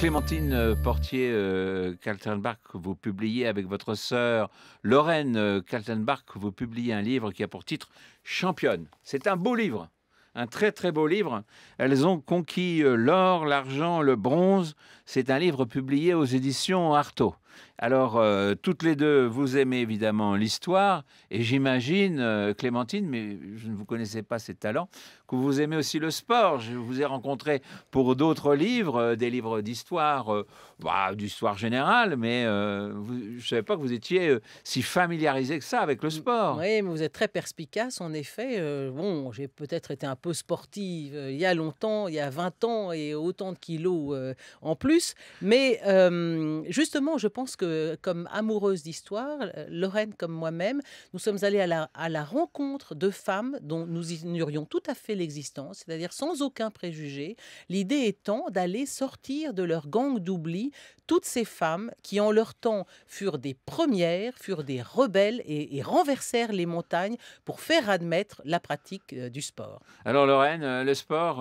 Clémentine Portier-Kaltenbach, vous publiez avec votre sœur Lorraine Kaltenbach, vous publiez un livre qui a pour titre « Championnes ». C'est un beau livre, un très très beau livre. Elles ont conquis l'or, l'argent, le bronze. C'est un livre publié aux éditions Arthaud. Alors, toutes les deux, vous aimez évidemment l'histoire, et j'imagine, Clémentine, mais je ne vous connaissais pas ces talents, que vous aimez aussi le sport. Je vous ai rencontré pour d'autres livres, des livres d'histoire, d'histoire générale, mais je ne savais pas que vous étiez si familiarisé que ça avec le sport. Oui, mais vous êtes très perspicace, en effet. Bon, j'ai peut-être été un peu sportive il y a longtemps, il y a 20 ans, et autant de kilos en plus, mais justement, je pense que comme amoureuse d'histoire, Lorraine comme moi-même, nous sommes allés à la rencontre de femmes dont nous ignorions tout à fait l'existence, c'est-à-dire sans aucun préjugé, l'idée étant d'aller sortir de leur gang d'oubli toutes ces femmes qui en leur temps furent des premières, furent des rebelles et renversèrent les montagnes pour faire admettre la pratique du sport. Alors Lorraine, le sport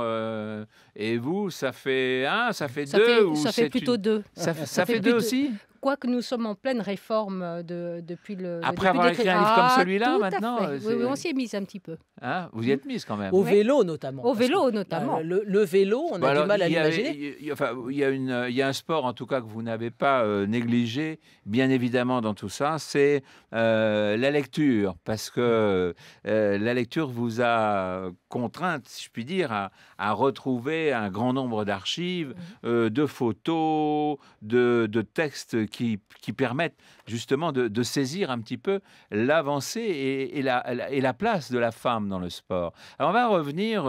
et vous, ça fait un, ça fait deux, ou ça fait plutôt deux. Ça fait deux aussi. Quoique nous sommes en pleine réforme depuis le... Après avoir écrit un livre comme celui-là, maintenant... Oui, on s'y est mise un petit peu. Hein, vous y êtes mise quand même. Au vélo, notamment. Au vélo, notamment. Le vélo, on a du mal à l'imaginer. Il y a un sport, en tout cas, que vous n'avez pas négligé, bien évidemment, dans tout ça, c'est la lecture. Parce que la lecture vous a contrainte, si je puis dire, à retrouver un grand nombre d'archives, de photos, de textes qui permettent justement de saisir un petit peu l'avancée et la place de la femme dans le sport. Alors on va revenir,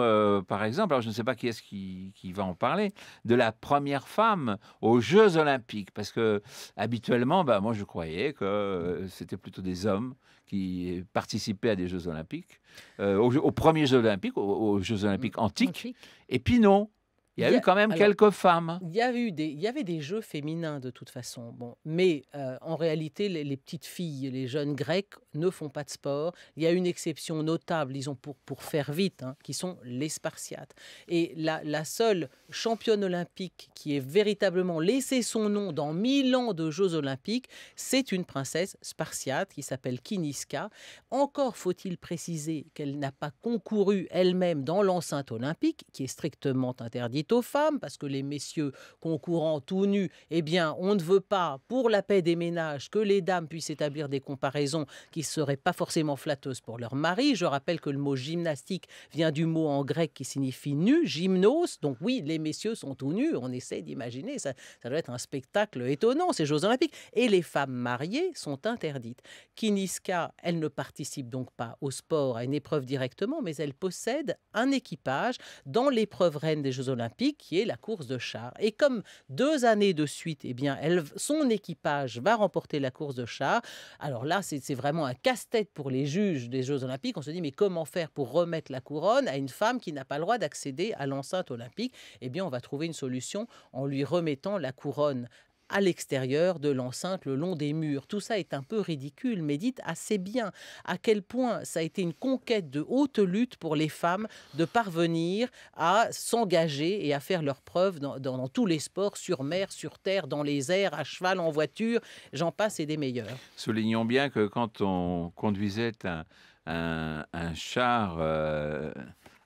par exemple, alors je ne sais pas qui est-ce qui va en parler, de la première femme aux Jeux Olympiques, parce que habituellement, moi je croyais que c'était plutôt des hommes qui participaient à des Jeux Olympiques, aux premiers Jeux Olympiques, aux Jeux Olympiques antiques, et puis non. Il y a eu quand même quelques femmes. Il y avait des jeux féminins de toute façon. Bon, mais en réalité, les petites filles, les jeunes grecques ne font pas de sport. Il y a une exception notable, disons pour faire vite, hein, qui sont les Spartiates. Et la seule championne olympique qui ait véritablement laissé son nom dans 1000 ans de Jeux olympiques, c'est une princesse spartiate qui s'appelle Kyniska. Encore faut-il préciser qu'elle n'a pas concouru elle-même dans l'enceinte olympique, qui est strictement interdite aux femmes, parce que les messieurs concourant tout nus, eh bien, on ne veut pas, pour la paix des ménages, que les dames puissent établir des comparaisons qui ne seraient pas forcément flatteuses pour leur mari. Je rappelle que le mot gymnastique vient du mot en grec qui signifie nu, gymnos. Donc oui, les messieurs sont tout nus, on essaie d'imaginer, ça doit être un spectacle étonnant, ces Jeux olympiques. Et les femmes mariées sont interdites. Kyniska, elle ne participe donc pas au sport, à une épreuve directement, mais elle possède un équipage dans l'épreuve reine des Jeux olympiques, qui est la course de chars. Et comme 2 années de suite, eh bien, son équipage va remporter la course de chars, alors là, c'est vraiment un casse-tête pour les juges des Jeux olympiques. On se dit, mais comment faire pour remettre la couronne à une femme qui n'a pas le droit d'accéder à l'enceinte olympique? Eh bien, on va trouver une solution en lui remettant la couronne à l'extérieur de l'enceinte, le long des murs. Tout ça est un peu ridicule, mais dites assez bien à quel point ça a été une conquête de haute lutte pour les femmes de parvenir à s'engager et à faire leurs preuves dans tous les sports, sur mer, sur terre, dans les airs, à cheval, en voiture, j'en passe et des meilleurs. Soulignons bien que quand on conduisait un char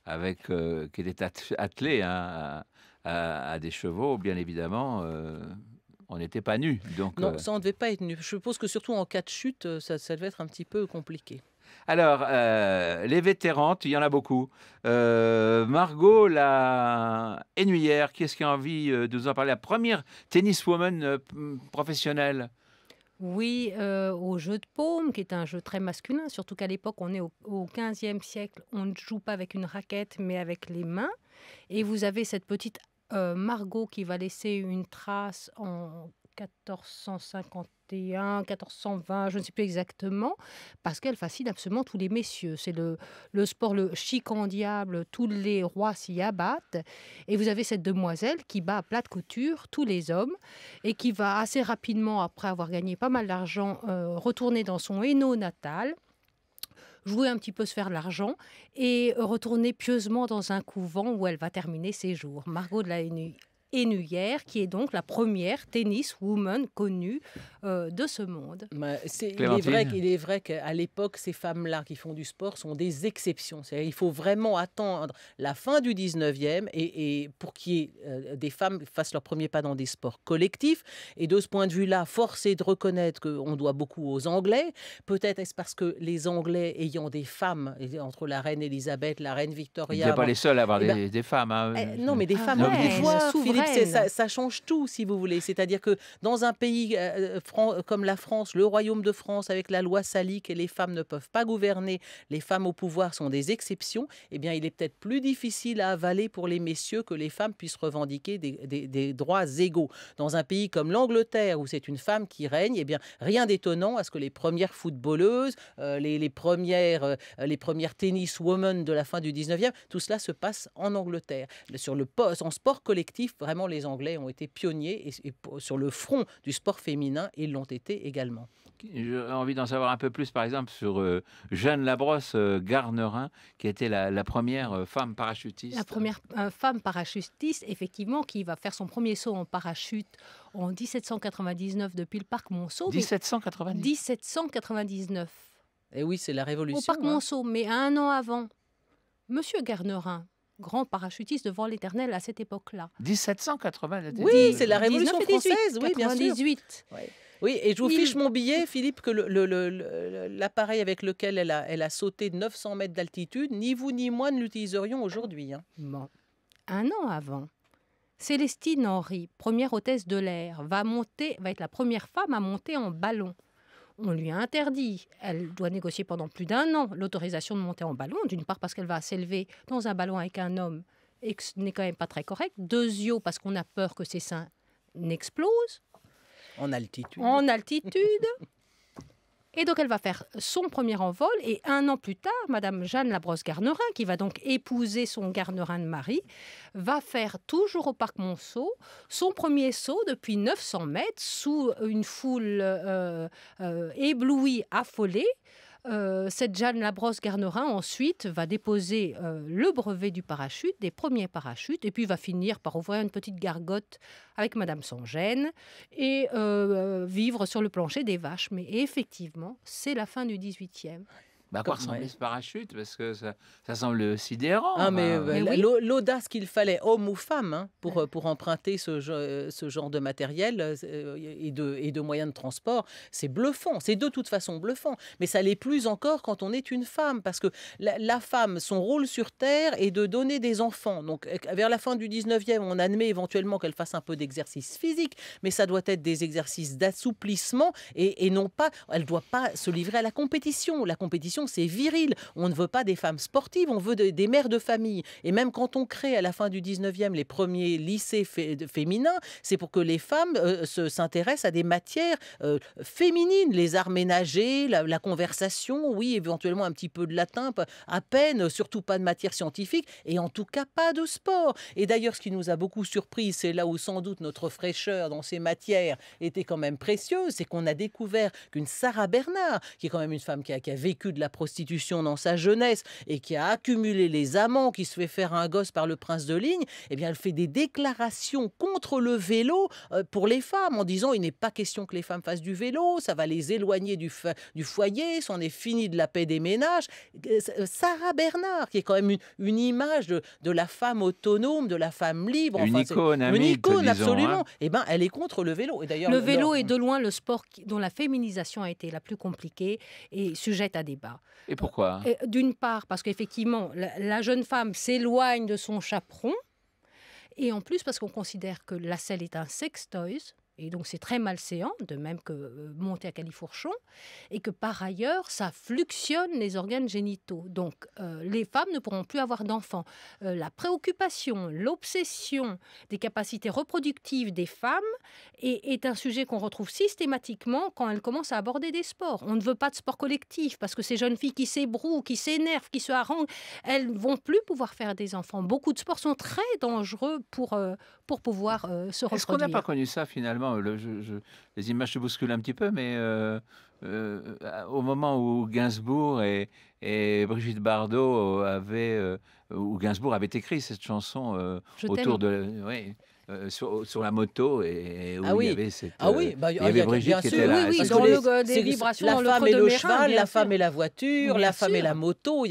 qui était attelé à des chevaux, bien évidemment... On n'était pas nus. Donc non, ça, on ne devait pas être nus. Je suppose que surtout en cas de chute, ça devait être un petit peu compliqué. Alors, les vétérantes, il y en a beaucoup. Margot la Hennuyère, qui est-ce qui a envie de nous en parler? La première tenniswoman professionnelle. Oui, au jeu de paume, qui est un jeu très masculin, surtout qu'à l'époque, on est au 15e siècle, on ne joue pas avec une raquette, mais avec les mains. Et vous avez cette petite... Margot qui va laisser une trace en 1451, 1420, je ne sais plus exactement, parce qu'elle fascine absolument tous les messieurs. C'est le sport le chic en diable, tous les rois s'y abattent. Et vous avez cette demoiselle qui bat à plate couture tous les hommes et qui va assez rapidement, après avoir gagné pas mal d'argent, retourner dans son Hainaut natal, jouer un petit peu, se faire de l'argent et retourner pieusement dans un couvent où elle va terminer ses jours. Margot de la Hennuyère, qui est donc la première tenniswoman connue de ce monde. Il est vrai qu'à l'époque, ces femmes-là qui font du sport sont des exceptions. Il faut vraiment attendre la fin du 19e et pour qu'il des femmes fassent leur premier pas dans des sports collectifs. Et de ce point de vue-là, force est de reconnaître qu'on doit beaucoup aux Anglais. Peut-être est-ce parce que les Anglais ayant des femmes, entre la reine Elisabeth, la reine Victoria... Vous n'êtes pas les seuls à avoir des femmes. Hein. Non, mais des femmes, des fois, Philippe, ça change tout, si vous voulez. C'est-à-dire que dans un pays comme la France, le royaume de France, avec la loi salique, les femmes ne peuvent pas gouverner, les femmes au pouvoir sont des exceptions, eh bien, il est peut-être plus difficile à avaler pour les messieurs que les femmes puissent revendiquer des droits égaux. Dans un pays comme l'Angleterre, où c'est une femme qui règne, eh bien, rien d'étonnant à ce que les premières footballeuses, les premières tenniswomen de la fin du 19e, tout cela se passe en Angleterre. Sur le poste, en sport collectif, vraiment, les Anglais ont été pionniers et sur le front du sport féminin, ils l'ont été également. J'ai envie d'en savoir un peu plus, par exemple, sur Jeanne Labrosse-Garnerin, qui était la première femme parachutiste. La première femme parachutiste, effectivement, qui va faire son premier saut en parachute en 1799 depuis le Parc Monceau. 1799. Et oui, c'est la Révolution. Au Parc Monceau, mais un an avant. Monsieur Garnerin, grand parachutiste devant l'éternel à cette époque-là. 1799. Oui, c'est la Révolution française, oui, bien sûr. 1898. Ouais. Oui, et je vous fiche mon billet, Philippe, que l'appareil avec lequel elle a sauté 900 mètres d'altitude, ni vous ni moi ne l'utiliserions aujourd'hui. Hein. Bon. Un an avant, Célestine Henri, première hôtesse de l'air, va être la première femme à monter en ballon. On lui a interdit. Elle doit négocier pendant plus d'un an l'autorisation de monter en ballon, d'une part parce qu'elle va s'élever dans un ballon avec un homme et que ce n'est quand même pas très correct. Deuxièmement, parce qu'on a peur que ses seins n'explosent. En altitude. En altitude. Et donc, elle va faire son premier envol. Et un an plus tard, Madame Jeanne Labrosse-Garnerin, qui va donc épouser son Garnerin de mari, va faire toujours au Parc Monceau son premier saut depuis 900 mètres sous une foule éblouie, affolée. Cette Jeanne Labrosse-Garnerin, ensuite, va déposer le brevet du parachute, des premiers parachutes, et puis va finir par ouvrir une petite gargote avec Madame Sangène et vivre sur le plancher des vaches. Mais effectivement, c'est la fin du 18e. À quoi ressemblait ce parachute? Parce que ça semble sidérant. Ah, mais oui. L'audace qu'il fallait, homme ou femme, hein, pour emprunter ce genre de matériel et de moyens de transport, c'est bluffant. C'est de toute façon bluffant. Mais ça l'est plus encore quand on est une femme. Parce que la femme, son rôle sur Terre est de donner des enfants. Donc, vers la fin du 19e, on admet éventuellement qu'elle fasse un peu d'exercice physique, mais ça doit être des exercices d'assouplissement et non pas... Elle ne doit pas se livrer à la compétition. La compétition, c'est viril. On ne veut pas des femmes sportives, on veut des mères de famille. Et même quand on crée à la fin du 19e les premiers lycées féminins, c'est pour que les femmes s'intéressent à des matières féminines, les arts ménagers, la conversation, oui, éventuellement un petit peu de latin, à peine, surtout pas de matière scientifique et en tout cas pas de sport. Et d'ailleurs, ce qui nous a beaucoup surpris, c'est là où sans doute notre fraîcheur dans ces matières était quand même précieuse, c'est qu'on a découvert qu'une Sarah Bernhardt, qui est quand même une femme qui a vécu de la prostitution dans sa jeunesse et qui a accumulé les amants, qui se fait faire un gosse par le prince de Ligne, eh bien, elle fait des déclarations contre le vélo pour les femmes, en disant il n'est pas question que les femmes fassent du vélo, ça va les éloigner du foyer, c'en est fini de la paix des ménages. Sarah Bernhardt, qui est quand même une image de la femme autonome, de la femme libre. Une icône, une icône, absolument. Hein. Eh bien, elle est contre le vélo. Et d'ailleurs, le vélo est de loin le sport dont la féminisation a été la plus compliquée et sujette à débat. Et pourquoi? D'une part, parce qu'effectivement, la jeune femme s'éloigne de son chaperon, et en plus parce qu'on considère que la selle est un sex toys, et donc c'est très malséant, de même que monter à califourchon, et que par ailleurs, ça fluxionne les organes génitaux. Donc les femmes ne pourront plus avoir d'enfants. La préoccupation, l'obsession des capacités reproductives des femmes est un sujet qu'on retrouve systématiquement quand elles commencent à aborder des sports. On ne veut pas de sport collectif, parce que ces jeunes filles qui s'ébrouent, qui s'énervent, qui se haranguent, elles ne vont plus pouvoir faire des enfants. Beaucoup de sports sont très dangereux pour pouvoir se reproduire. Est-ce qu'on n'a pas connu ça finalement? Les images se bousculent un petit peu, mais au moment où Gainsbourg et Brigitte Bardot avaient écrit cette chanson autour de... Oui. sur la moto et où il y avait cette... il y avait Brigitte qui était là. Des vibrations dans le femme et le cheval, la femme et la voiture, la femme et la moto.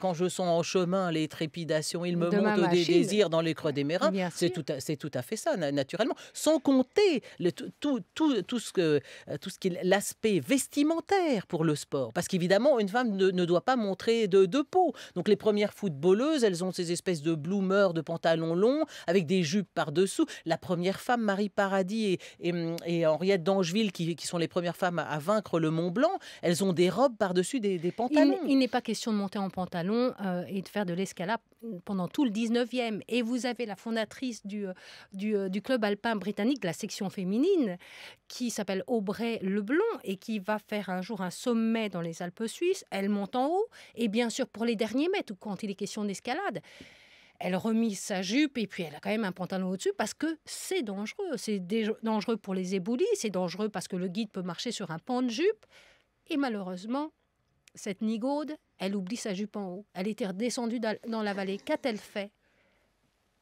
Quand je sens en chemin les trépidations, il me monte des désirs dans les creux des mérins. C'est tout à fait ça, naturellement. Sans compter tout ce qui est l'aspect vestimentaire pour le sport. Parce qu'évidemment, une femme ne doit pas montrer de peau. Donc les premières footballeuses, elles ont ces espèces de bloomers, de pantalons longs, avec des jupes par-dessous. La première femme, Marie Paradis et Henriette d'Angeville, qui sont les premières femmes à vaincre le Mont-Blanc, elles ont des robes par-dessus des pantalons. Il n'est pas question de monter en pantalon et de faire de l'escalade pendant tout le 19e. Et vous avez la fondatrice du club alpin britannique, de la section féminine, qui s'appelle Aubrey Le Blond et qui va faire un jour un sommet dans les Alpes suisses. Elle monte en haut et bien sûr pour les derniers mètres, quand il est question d'escalade, elle remise sa jupe et puis elle a quand même un pantalon au-dessus parce que c'est dangereux. C'est dangereux pour les éboulis, c'est dangereux parce que le guide peut marcher sur un pan de jupe. Et malheureusement, cette nigaude, elle oublie sa jupe en haut. Elle était redescendue dans la vallée. Qu'a-t-elle fait?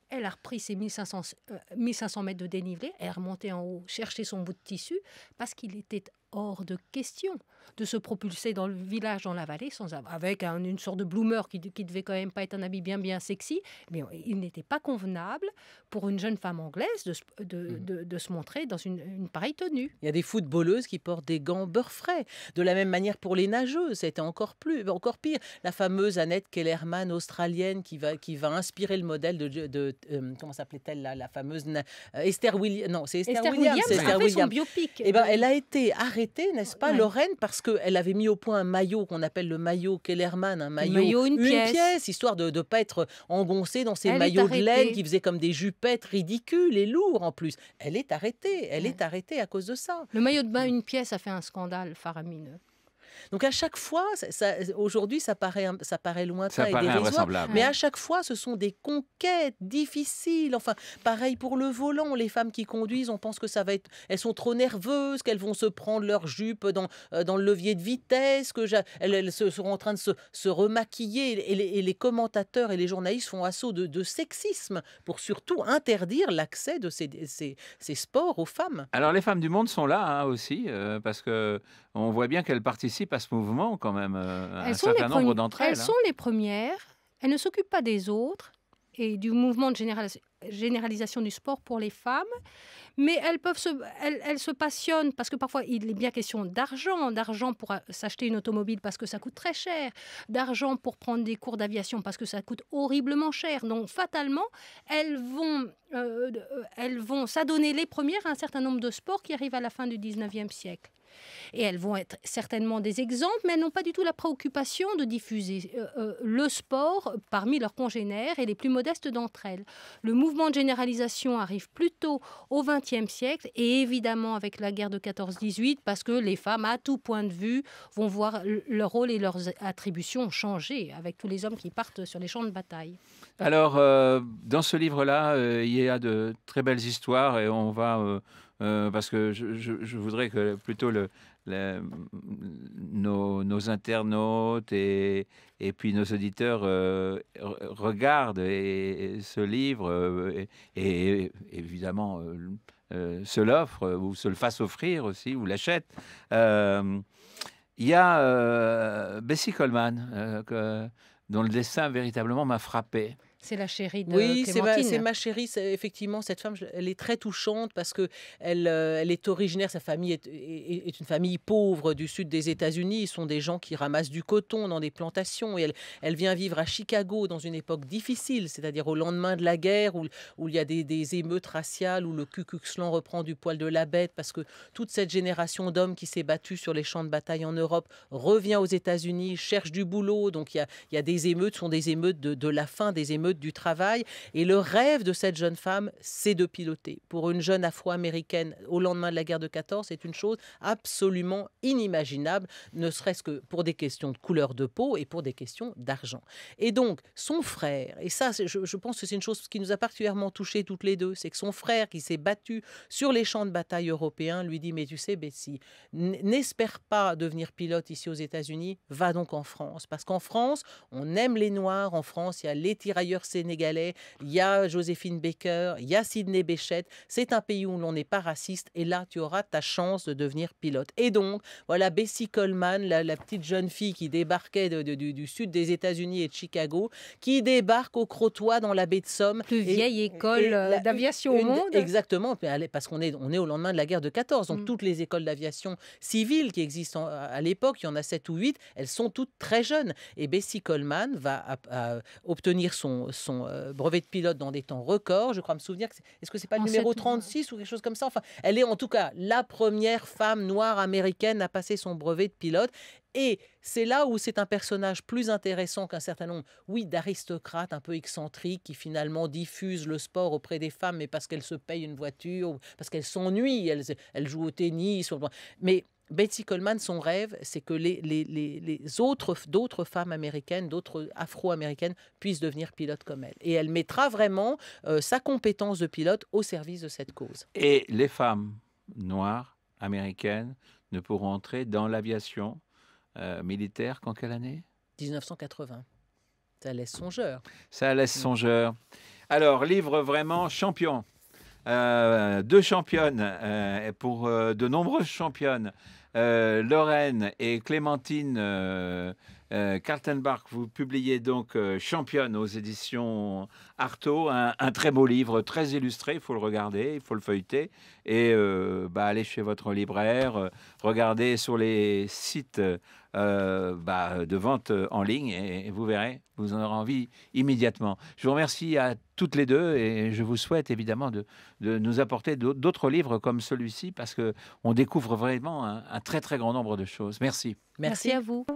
Elle a repris ses 1500 mètres de dénivelé, elle est remontée en haut, chercher son bout de tissu, parce qu'il était hors de question de se propulser dans le village, dans la vallée, avec une sorte de bloomer qui devait quand même pas être un habit bien sexy. Mais il n'était pas convenable pour une jeune femme anglaise de se montrer dans une pareille tenue. Il y a des footballeuses qui portent des gants beurre frais. De la même manière pour les nageuses, c'était encore pire. La fameuse Annette Kellerman, australienne, qui va inspirer le modèle de comment s'appelait-elle la fameuse Esther Williams. Non, c'est Esther Williams. Esther Williams a fait son biopic. Et ben, elle a été arrêtée, n'est-ce pas, Lorraine, parce qu'elle avait mis au point un maillot qu'on appelle le maillot Kellerman, une pièce, histoire de ne pas être engoncée dans ces maillots de laine qui faisaient comme des jupettes ridicules et lourds en plus. Elle est arrêtée, elle est arrêtée à cause de ça. Le maillot de bain, une pièce, a fait un scandale faramineux. Donc à chaque fois, aujourd'hui ça paraît lointain et dérisoire, mais à chaque fois ce sont des conquêtes difficiles. Enfin, pareil pour le volant, les femmes qui conduisent, on pense que ça va être, elles sont trop nerveuses, qu'elles vont se prendre leur jupe dans le levier de vitesse, qu'elles seront en train de se remaquiller, et les commentateurs et les journalistes font assaut de sexisme pour surtout interdire l'accès de ces sports aux femmes. Alors les femmes du monde sont là aussi, parce que on voit bien qu'elles participent à ce mouvement quand même, un certain nombre d'entre elles. Elles sont les premières, elles ne s'occupent pas des autres et du mouvement de généralisation du sport pour les femmes, mais elles se passionnent parce que parfois il est bien question d'argent pour s'acheter une automobile parce que ça coûte très cher, d'argent pour prendre des cours d'aviation parce que ça coûte horriblement cher. Donc fatalement, elles vont s'adonner les premières à un certain nombre de sports qui arrivent à la fin du 19e siècle. Et elles vont être certainement des exemples, mais elles n'ont pas du tout la préoccupation de diffuser le sport parmi leurs congénères et les plus modestes d'entre elles. Le mouvement de généralisation arrive plutôt au XXe siècle, et évidemment avec la guerre de 14-18, parce que les femmes, à tout point de vue, vont voir leur rôle et leurs attributions changer avec tous les hommes qui partent sur les champs de bataille. Alors, dans ce livre-là, il y a de très belles histoires, et on va... parce que je voudrais que plutôt nos internautes et puis nos auditeurs regardent et ce livre et évidemment se l'offrent ou se le fassent offrir aussi ou l'achètent. Il y a Bessie Coleman dont le dessin véritablement m'a frappé. C'est la chérie de Clémentine. Oui, c'est ma chérie. Effectivement, cette femme, elle est très touchante parce qu'elle est originaire, sa famille est une famille pauvre du sud des États-Unis. Ils sont des gens qui ramassent du coton dans des plantations. Et elle vient vivre à Chicago dans une époque difficile, c'est-à-dire au lendemain de la guerre où il y a des émeutes raciales, où le Ku Klux Klan reprend du poil de la bête parce que toute cette génération d'hommes qui s'est battue sur les champs de bataille en Europe revient aux États-Unis, cherche du boulot. Donc il y a des émeutes, ce sont des émeutes de la faim, des émeutes du travail, et le rêve de cette jeune femme, c'est de piloter. Pour une jeune afro-américaine au lendemain de la guerre de 14, c'est une chose absolument inimaginable, ne serait-ce que pour des questions de couleur de peau et pour des questions d'argent. Et donc, son frère, et ça, je pense que c'est une chose qui nous a particulièrement touchés toutes les deux, c'est que son frère, qui s'est battu sur les champs de bataille européens, lui dit, mais tu sais, Bessie, n'espère pas devenir pilote ici aux États-Unis, va donc en France, parce qu'en France, on aime les Noirs, en France, il y a les tirailleurs boxeurs sénégalais, il y a Joséphine Baker, il y a Sydney Bechette. C'est un pays où l'on n'est pas raciste et là, tu auras ta chance de devenir pilote. Et donc, voilà Bessie Coleman, la petite jeune fille qui débarquait du sud des États-Unis et de Chicago, qui débarque au Crotoy dans la baie de Somme. Plus vieille école d'aviation au monde. Exactement, parce qu'on est au lendemain de la guerre de 14. Donc, toutes les écoles d'aviation civile qui existent à l'époque, il y en a 7 ou 8, elles sont toutes très jeunes. Et Bessie Coleman va obtenir son brevet de pilote dans des temps records. Je crois me souvenir, est-ce que c'est pas le numéro 36 ou quelque chose comme ça? Enfin, elle est en tout cas la première femme noire américaine à passer son brevet de pilote. Et c'est là où c'est un personnage plus intéressant qu'un certain nombre, oui, d'aristocrates un peu excentriques qui finalement diffusent le sport auprès des femmes, mais parce qu'elles se payent une voiture, parce qu'elles s'ennuient, elles jouent au tennis. Mais Bessie Coleman, son rêve, c'est que d'autres femmes américaines, d'autres afro-américaines puissent devenir pilotes comme elle. Et elle mettra vraiment sa compétence de pilote au service de cette cause. Et les femmes noires américaines ne pourront entrer dans l'aviation militaire qu'en quelle année? 1980. Ça laisse songeur. Ça laisse songeur. Alors, livre vraiment champion. Deux championnes, pour de nombreuses championnes, Lorraine et Clémentine Portier-Kaltenbach, vous publiez donc Championnes aux éditions Arthaud, un très beau livre, très illustré, il faut le regarder, il faut le feuilleter, et allez chez votre libraire, regardez sur les sites de vente en ligne, et vous verrez, vous en aurez envie immédiatement. Je vous remercie à toutes les deux, et je vous souhaite évidemment de nous apporter d'autres livres comme celui-ci, parce qu'on découvre vraiment un très grand nombre de choses. Merci. Merci à vous.